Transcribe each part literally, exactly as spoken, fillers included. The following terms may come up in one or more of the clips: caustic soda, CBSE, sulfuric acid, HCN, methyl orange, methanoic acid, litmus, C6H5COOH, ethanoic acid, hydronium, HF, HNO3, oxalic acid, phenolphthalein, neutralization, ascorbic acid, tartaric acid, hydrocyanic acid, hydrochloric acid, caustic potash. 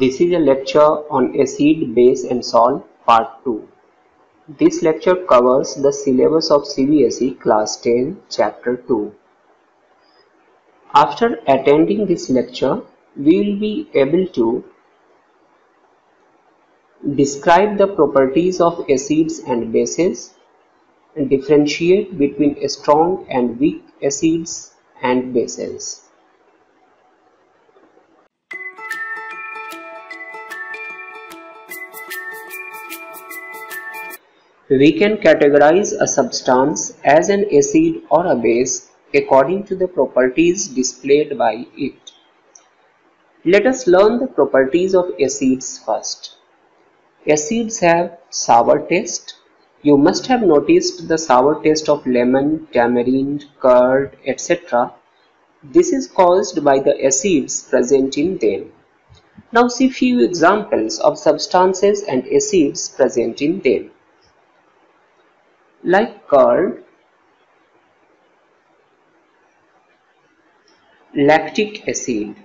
This is a lecture on acid, base and salt part two. This lecture covers the syllabus of C B S E class ten chapter two. After attending this lecture, we will be able to describe the properties of acids and bases, and differentiate between strong and weak acids and bases. We can categorize a substance as an acid or a base according to the properties displayed by it. Let us learn the properties of acids first. Acids have sour taste. You must have noticed the sour taste of lemon, tamarind, curd, et cetera. This is caused by the acids present in them. Now see few examples of substances and acids present in them. Like curd, lactic acid,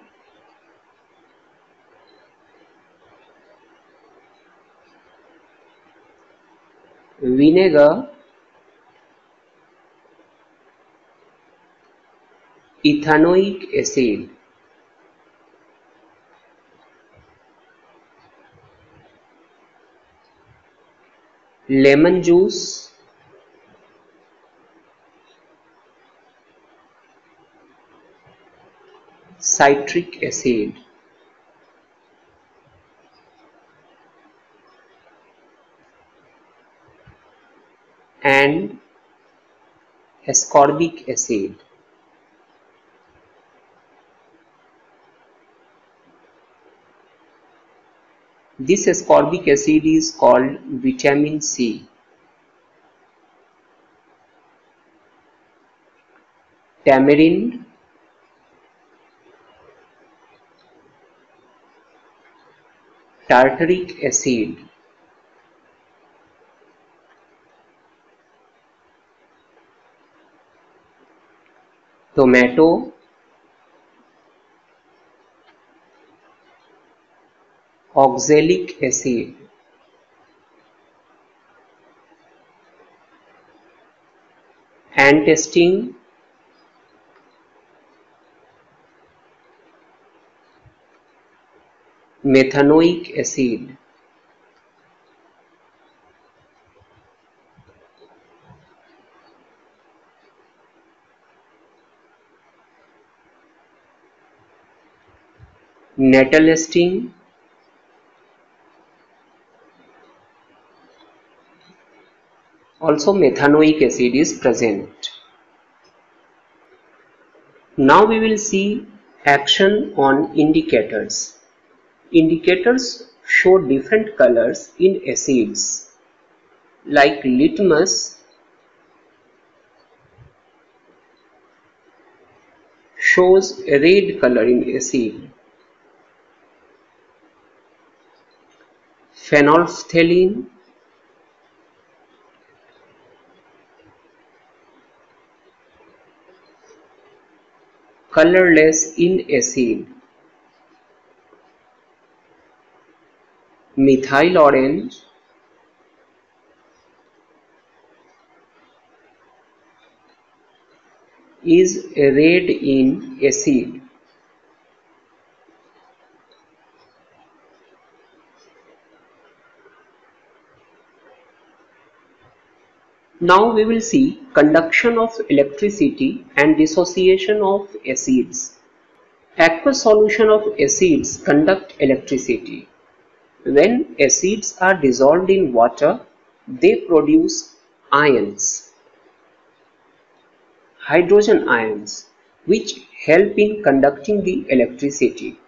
vinegar, ethanoic acid, lemon juice, citric acid, and ascorbic acid. This ascorbic acid is called vitamin C. Tamarind, tartaric acid, tomato, oxalic acid, antacid, methanoic acid, natalactin, also methanoic acid is present. Now we will see action on indicators. Indicators show different colors in acids, like litmus shows a red color in acid, phenolphthalein colorless in acid, methyl orange, is red in acid. Now we will see conduction of electricity and dissociation of acids. Aqueous solution of acids conduct electricity. When acids are dissolved in water, they produce ions, hydrogen ions, which help in conducting the electricity.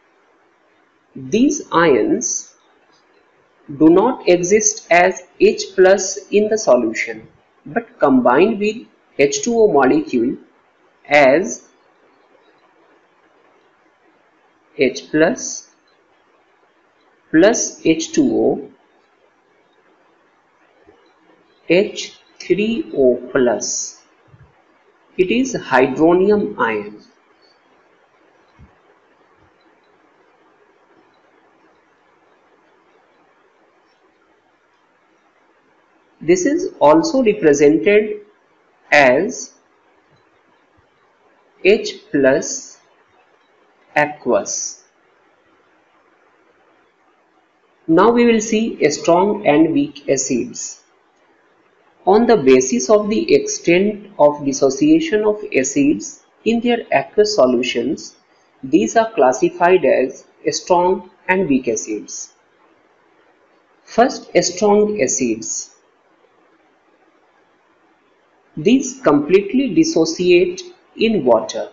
These ions do not exist as H plus in the solution, but combined with H two O molecule as H plus plus H two O, H three O plus. It is hydronium ion. This is also represented as H plus aqueous. Now we will see a strong and weak acids. On the basis of the extent of dissociation of acids in their aqueous solutions, these are classified as strong and weak acids. First, strong acids. These completely dissociate in water.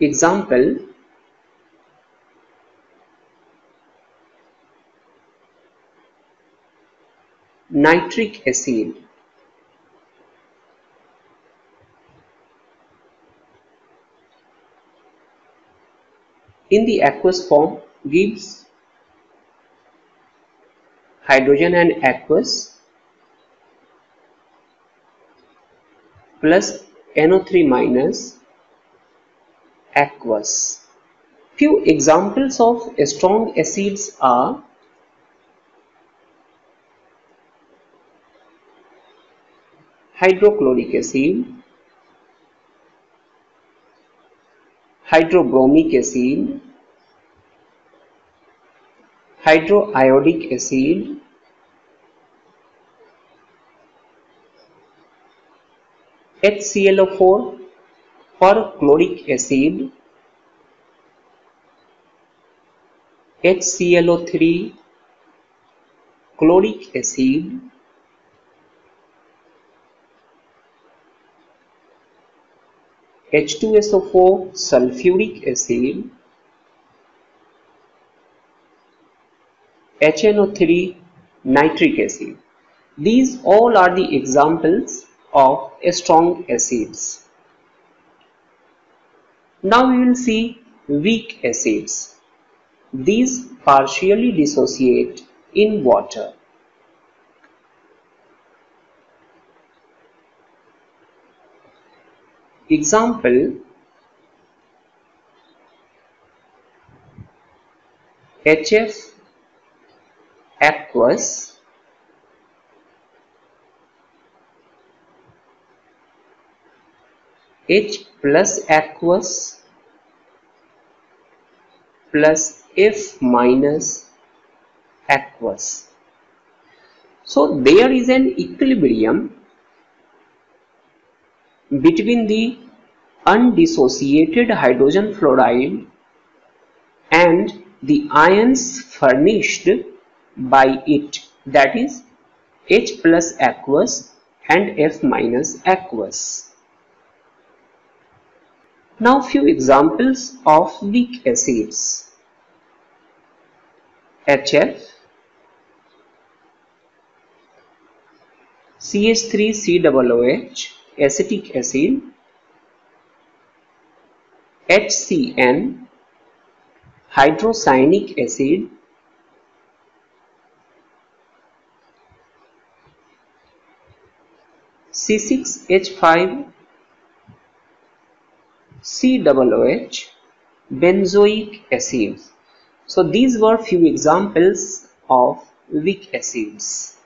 Example, nitric acid, in the aqueous form gives hydrogen and aqueous plus N O three minus aqueous. Few examples of strong acids are hydrochloric acid, hydrobromic acid, hydroiodic acid, H C L O four perchloric acid, H C L O three chloric acid, H two S O four sulfuric acid, H N O three nitric acid. These all are the examples of strong acids. Now we will see weak acids. These partially dissociate in water. Example, H F aqueous H plus aqueous plus F minus aqueous. So there is an equilibrium between the undissociated hydrogen fluoride and the ions furnished by it, that is H plus aqueous and F minus aqueous. Now few examples of weak acids. H F, C H three C O O H acetic acid, H C N hydrocyanic acid, C six H five C O O H benzoic acids. So these were few examples of weak acids.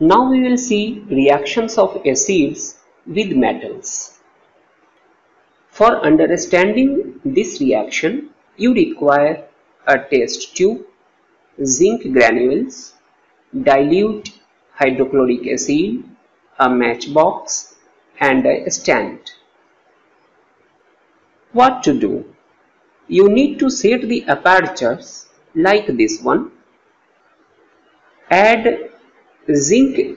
Now we will see reactions of acids with metals. For understanding this reaction, you require a test tube, zinc granules, dilute hydrochloric acid, a matchbox and a stand. What to do? You need to set the apertures like this one. Add zinc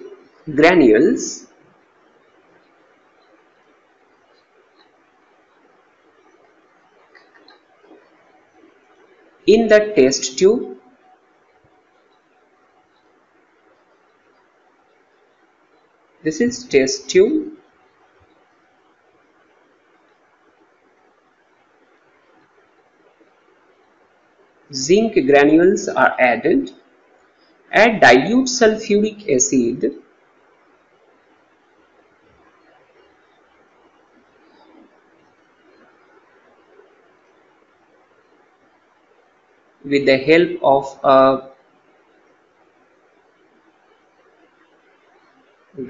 granules in the test tube. This is test tube. Zinc granules are added. Add dilute sulfuric acid with the help of a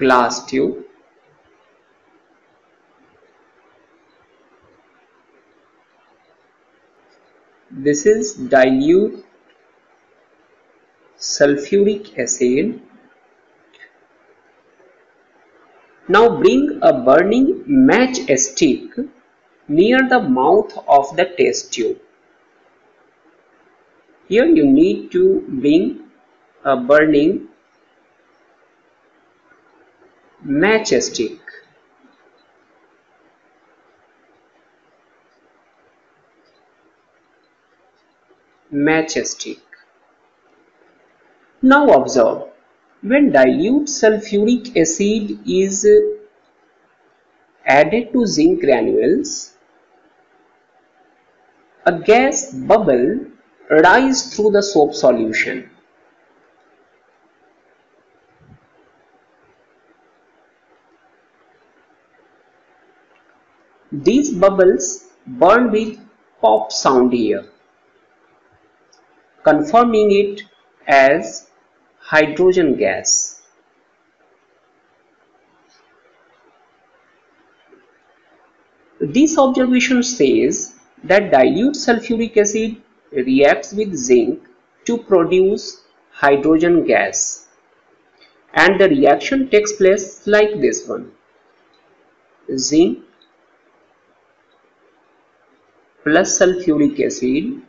glass tube. This is dilute sulfuric acid. Now bring a burning matchstick near the mouth of the test tube. Here you need to bring a burning matchstick. Matchstick. Now observe. When dilute sulfuric acid is added to zinc granules, a gas bubble rises through the soap solution. These bubbles burn with pop sound here, confirming it as hydrogen gas. This observation says that dilute sulfuric acid reacts with zinc to produce hydrogen gas, and the reaction takes place like this one. Zinc plus sulfuric acid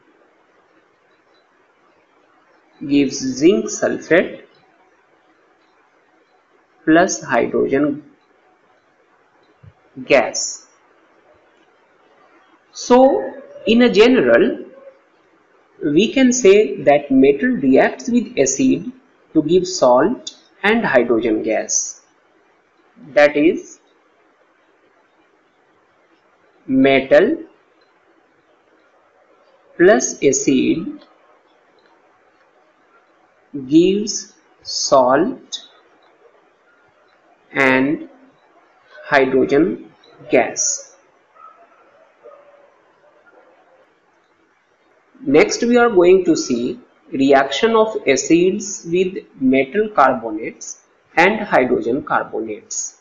gives zinc sulfate plus hydrogen gas. So, in a general, we can say that metal reacts with acid to give salt and hydrogen gas. That is, metal plus acid gives salt and hydrogen gas. Next, we are going to see reaction of acids with metal carbonates and hydrogen carbonates.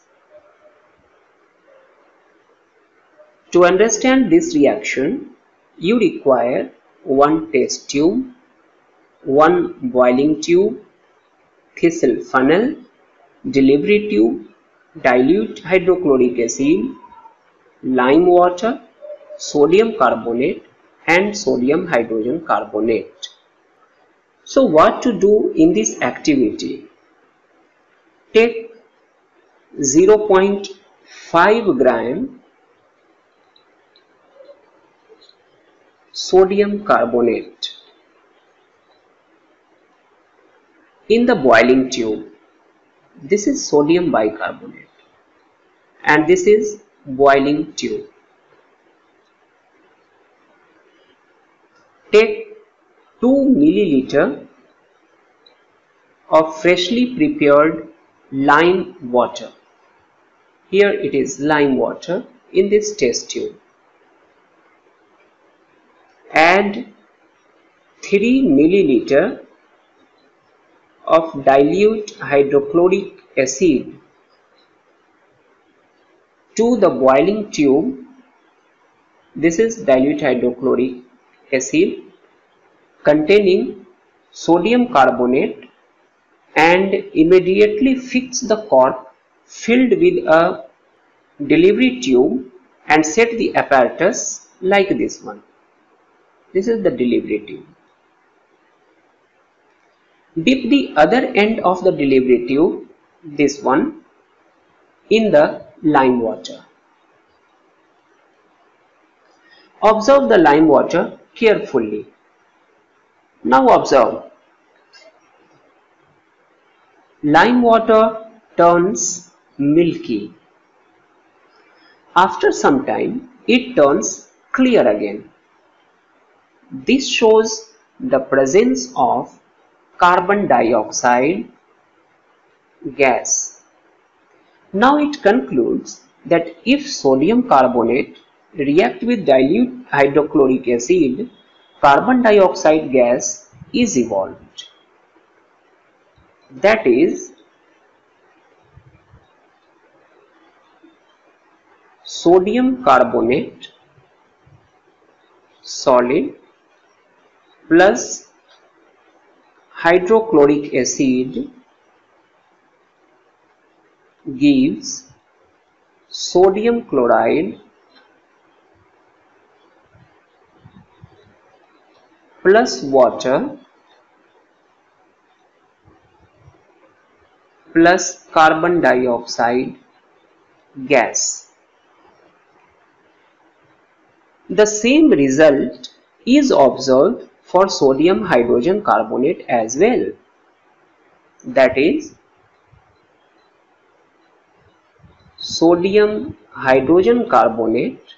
To understand this reaction, you require one test tube, one boiling tube, Thissel funnel, delivery tube, dilute hydrochloric acid, lime water, sodium carbonate and sodium hydrogen carbonate. So what to do in this activity? Take zero point five gram sodium carbonate in the boiling tube. This is sodium bicarbonate and this is boiling tube. Take two milliliter of freshly prepared lime water. Here it is lime water in this test tube. Add three milliliter of dilute hydrochloric acid to the boiling tube. This is dilute hydrochloric acid containing sodium carbonate, and immediately fix the cork filled with a delivery tube and set the apparatus like this one. This is the delivery tube. Dip the other end of the delivery tube, this one, in the lime water. Observe the lime water carefully. Now observe. Lime water turns milky. After some time, it turns clear again. This shows the presence of carbon dioxide gas. Now it concludes that if sodium carbonate react with dilute hydrochloric acid, carbon dioxide gas is evolved. That is, sodium carbonate solid plus hydrochloric acid gives sodium chloride plus water plus carbon dioxide gas. The same result is observed for sodium hydrogen carbonate as well. That is, sodium hydrogen carbonate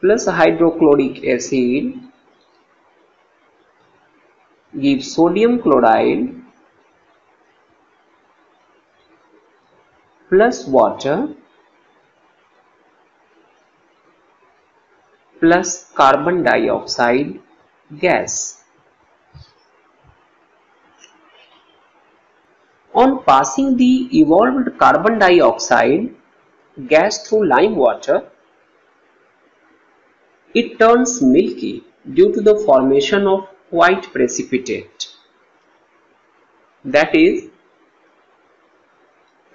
plus hydrochloric acid gives sodium chloride plus water plus carbon dioxide gas. On passing the evolved carbon dioxide gas through lime water, it turns milky due to the formation of white precipitate. That is,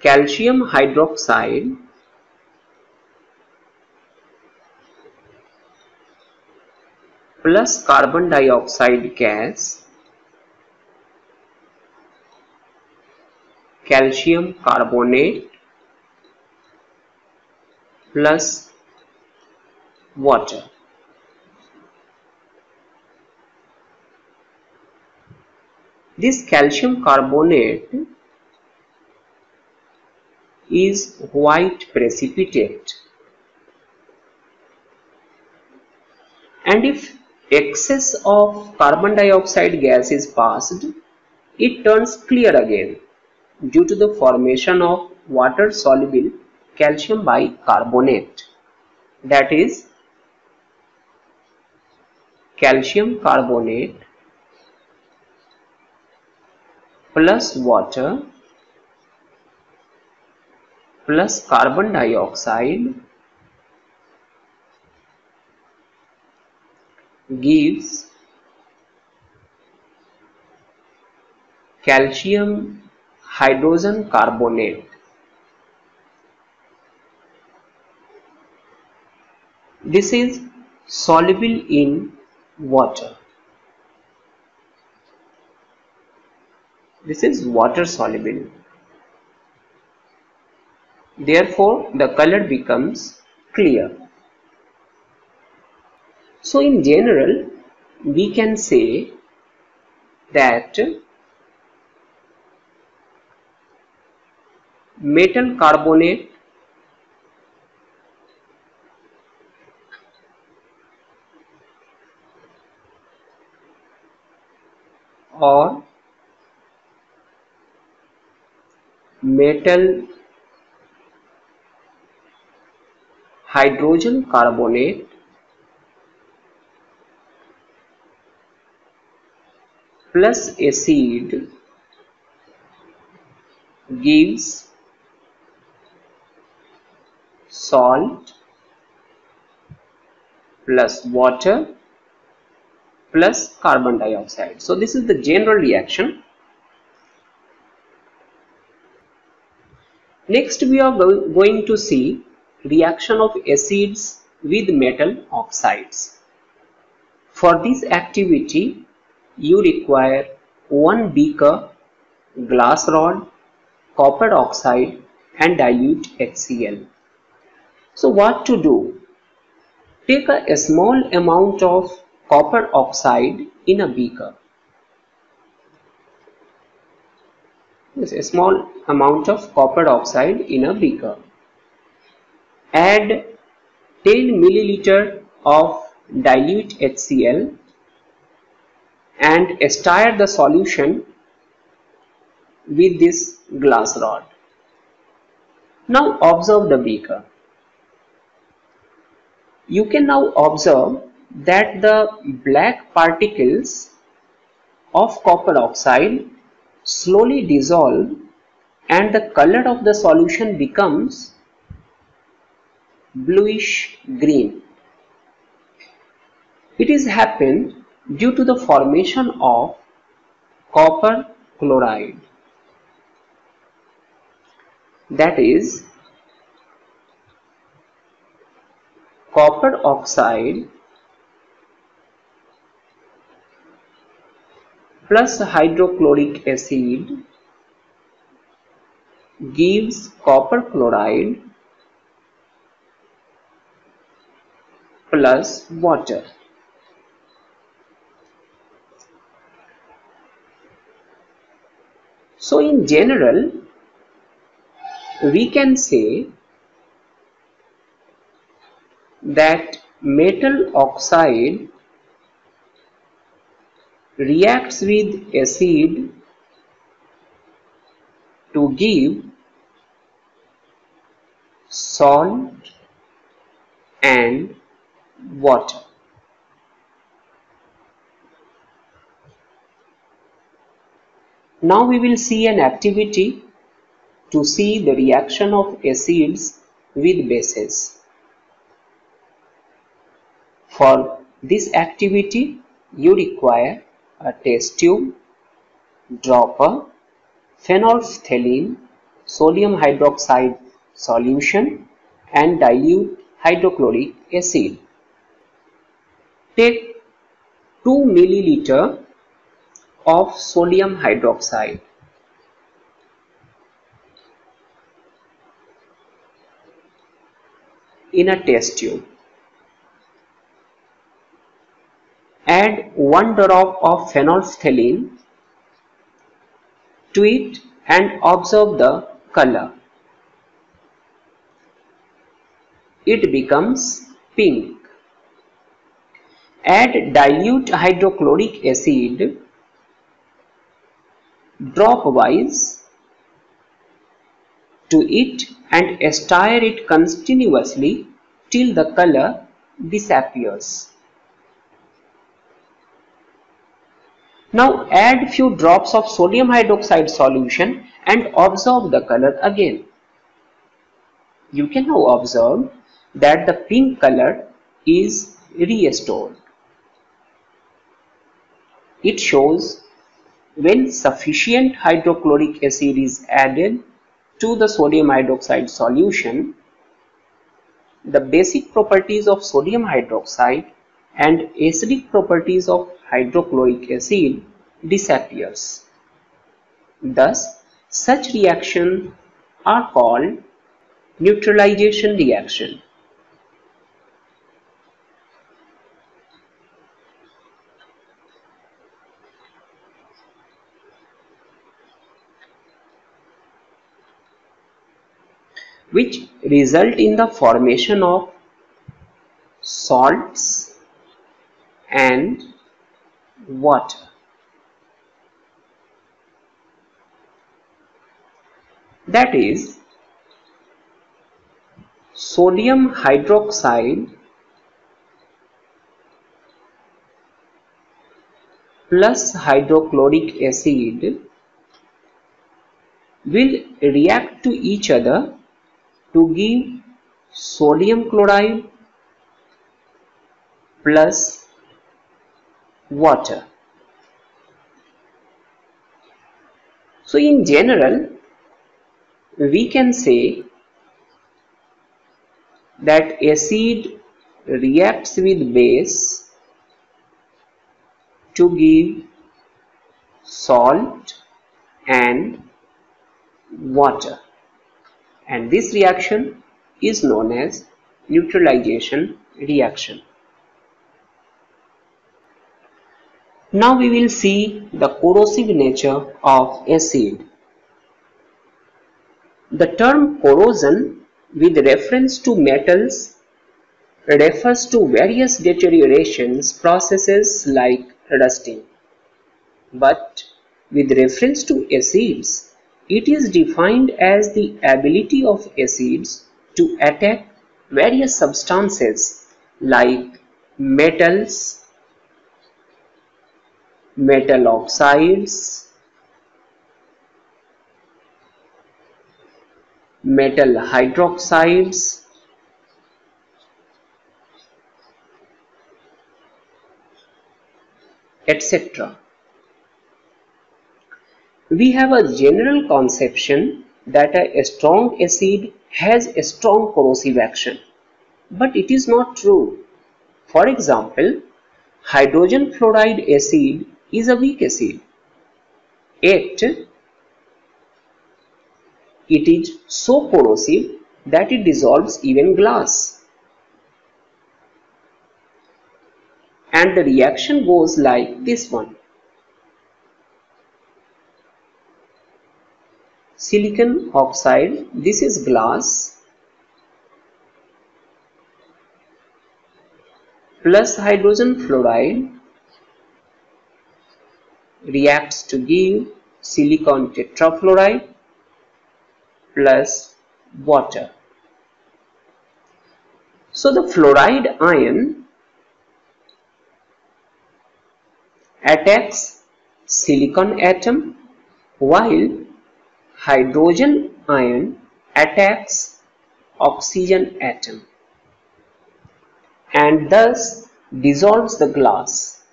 calcium hydroxide plus carbon dioxide gas, calcium carbonate plus water. This calcium carbonate is white precipitate, and if excess of carbon dioxide gas is passed, it turns clear again due to the formation of water soluble calcium bicarbonate. That is, calcium carbonate plus water plus carbon dioxide gives calcium hydrogen carbonate. This is soluble in water. This is water soluble. Therefore, the color becomes clear. So in general, we can say that metal carbonate or metal hydrogen carbonate plus acid gives salt plus water plus carbon dioxide. So this is the general reaction. Next, we are go going to see reaction of acids with metal oxides. For this activity, you require one beaker, glass rod, copper oxide and dilute H C l. So what to do? Take a, a small amount of copper oxide in a beaker. Yes, a small amount of copper oxide in a beaker. Add ten milliliters of dilute H C l and stir the solution with this glass rod. Now observe the beaker. you can now observe that the black particles of copper oxide slowly dissolve and the color of the solution becomes bluish green. It is happened due to the formation of copper chloride, that is, copper oxide plus hydrochloric acid gives copper chloride plus water. So in general, we can say that metal oxide reacts with acid to give salt and water. Now we will see an activity to see the reaction of acids with bases. For this activity, you require a test tube, dropper, phenolphthalein, sodium hydroxide solution and dilute hydrochloric acid. Take two milliliters of sodium hydroxide. In a test tube, add one drop of phenolphthalein to it and observe the color. It becomes pink. Add dilute hydrochloric acid dropwise to it and stir it continuously till the color disappears. Now add few drops of sodium hydroxide solution and observe the color again. You can now observe that the pink color is restored. It shows when sufficient hydrochloric acid is added to the sodium hydroxide solution, the basic properties of sodium hydroxide and acidic properties of hydrochloric acid disappears. Thus, such reactions are called neutralization reaction. which result in the formation of salts and water. That is, sodium hydroxide plus hydrochloric acid will react to each other to give sodium chloride plus water. So in general, we can say that acid reacts with base to give salt and water. And this reaction is known as neutralization reaction. Now we will see the corrosive nature of acid. The term corrosion with reference to metals refers to various deterioration processes like rusting. But with reference to acids, it is defined as the ability of acids to attack various substances like metals, metal oxides, metal hydroxides, et cetera. We have a general conception that a strong acid has a strong corrosive action, but it is not true. For example, hydrogen fluoride acid is a weak acid, yet it is so corrosive that it dissolves even glass. And the reaction goes like this one. Silicon oxide, this is glass, plus hydrogen fluoride reacts to give silicon tetrafluoride plus water. So the fluoride ion attacks silicon atom, while hydrogen ion attacks oxygen atom and thus dissolves the glass.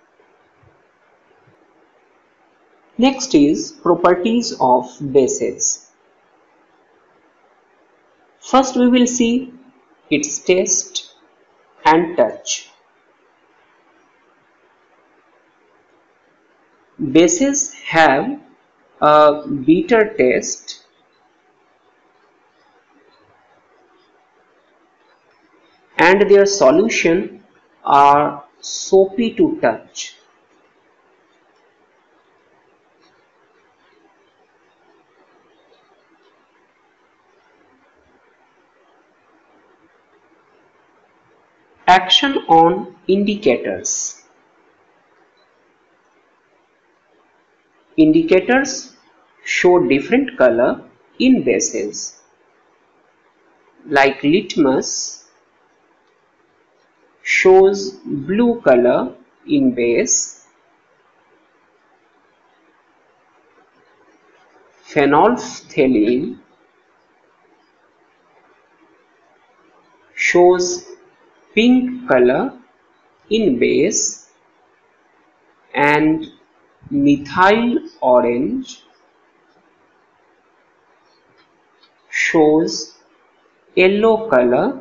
Next is properties of bases. First we will see its taste and touch. Bases have a bitter taste and their solution are soapy to touch. Action on indicators. Indicators show different color in bases like litmus shows blue color in base, phenolphthalein shows pink color in base, and methyl orange shows yellow color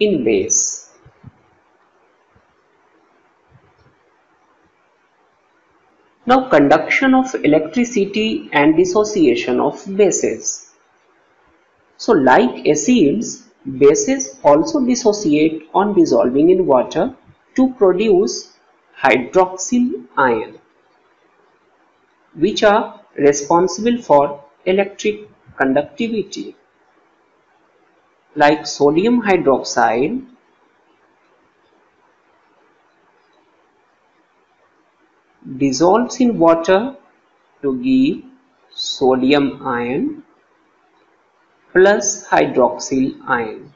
in base. Now, conduction of electricity and dissociation of bases. So, like acids, bases also dissociate on dissolving in water to produce hydroxyl ion, which are responsible for electric conductivity. Like sodium hydroxide dissolves in water to give sodium ion plus hydroxyl ion.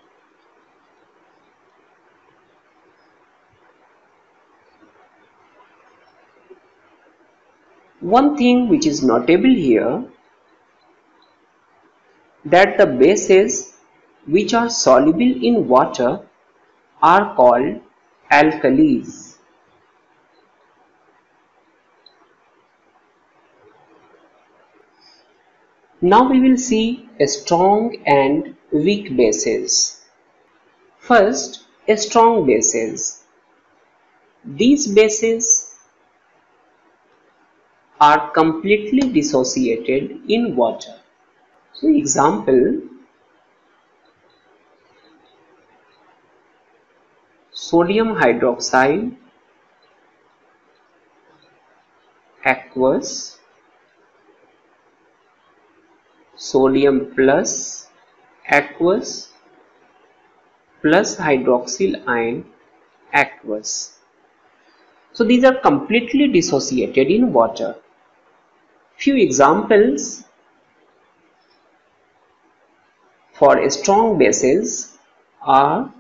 One thing which is notable here, that the bases which are soluble in water are called alkalis. Now we will see a strong and weak bases. First, a strong bases. These bases are completely dissociated in water. So, example, sodium hydroxide, aqueous, sodium plus aqueous plus hydroxyl ion aqueous. So, these are completely dissociated in water. Few examples for strong bases are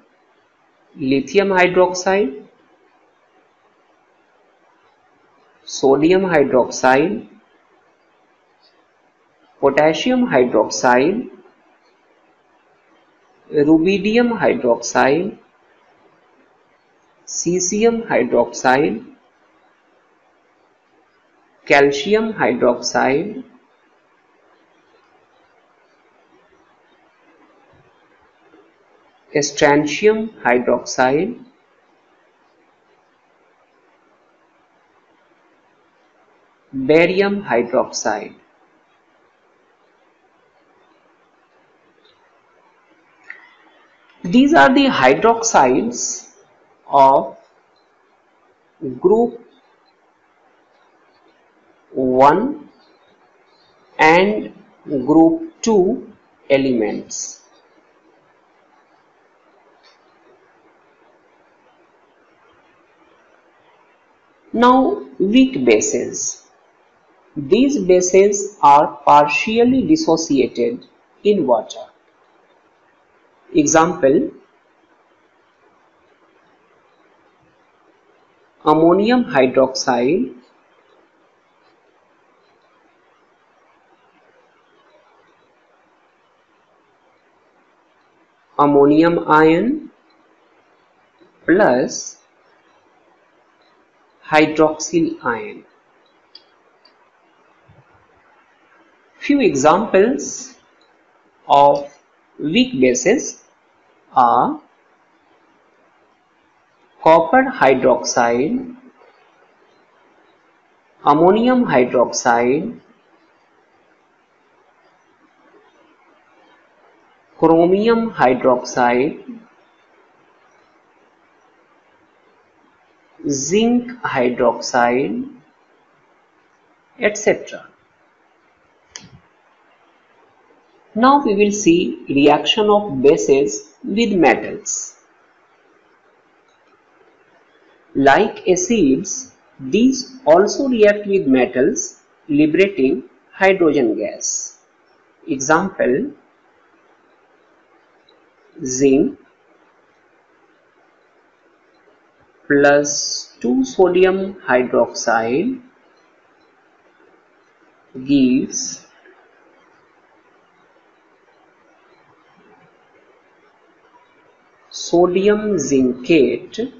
lithium hydroxide, sodium hydroxide, potassium hydroxide, rubidium hydroxide, cesium hydroxide, calcium hydroxide, strontium hydroxide, barium hydroxide. These are the hydroxides of group one and group two elements. Now, weak bases. These bases are partially dissociated in water. Example, ammonium hydroxide, ammonium ion plus hydroxyl ion. Few examples of weak bases are copper hydroxide, ammonium hydroxide, chromium hydroxide, zinc hydroxide, et cetera. Now we will see reaction of bases with metals. Like acids, these also react with metals, liberating hydrogen gas. Example, zinc plus two sodium hydroxide gives sodium zincate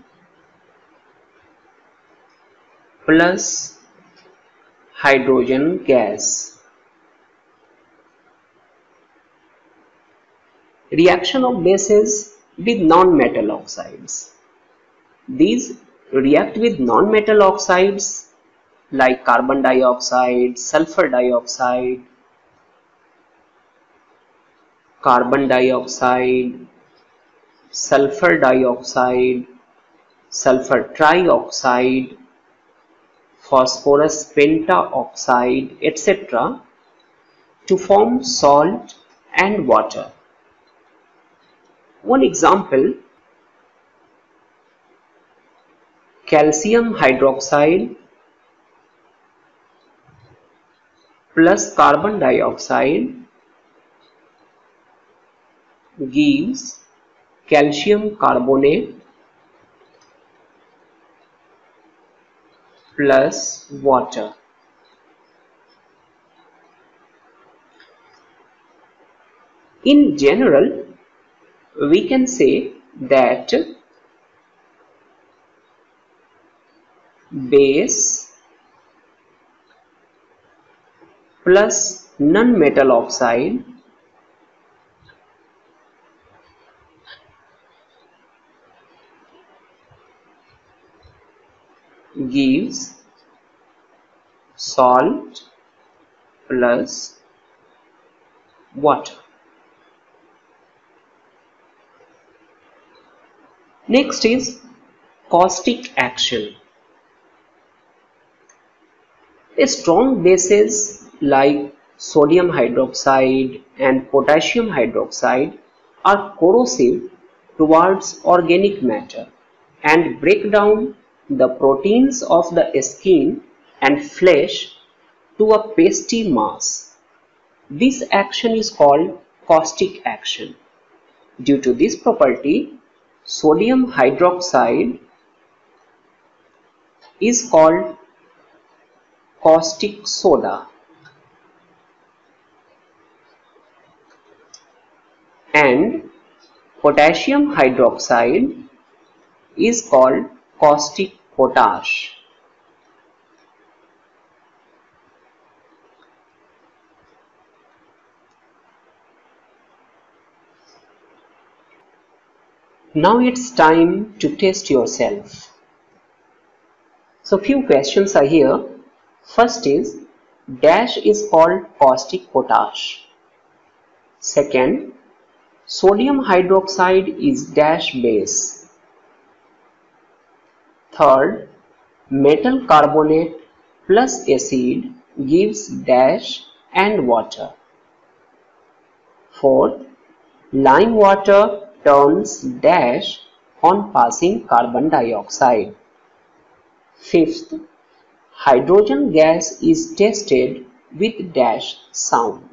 plus hydrogen gas. Reaction of bases with non-metal oxides. These react with non-metal oxides like carbon dioxide, sulfur dioxide, carbon dioxide, sulfur dioxide, sulfur trioxide, phosphorus pentaoxide, et cetera to form salt and water. One example, calcium hydroxide plus carbon dioxide gives calcium carbonate plus water. In general, we can say that base plus non-metal oxide gives salt plus water. Next is caustic action. A strong bases like sodium hydroxide and potassium hydroxide are corrosive towards organic matter and break down the proteins of the skin and flesh to a pasty mass. This action is called caustic action. Due to this property, sodium hydroxide is called caustic soda, and potassium hydroxide is called caustic potash. Now it's time to test yourself. So few questions are here. First is, dash is called caustic potash. Second, sodium hydroxide is dash base. Third, metal carbonate plus acid gives dash and water. Fourth, lime water turns dash on passing carbon dioxide. Fifth, hydrogen gas is tested with dash sound.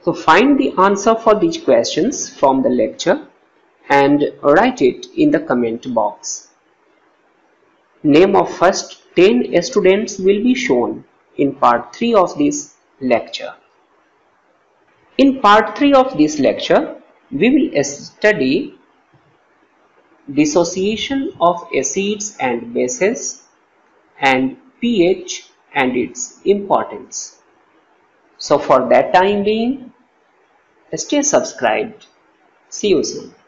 So find the answer for these questions from the lecture and write it in the comment box. Name of first ten students will be shown in part three of this lecture. In part three of this lecture, we will study dissociation of acids and bases and pH and its importance. So for that time being, stay subscribed. See you soon.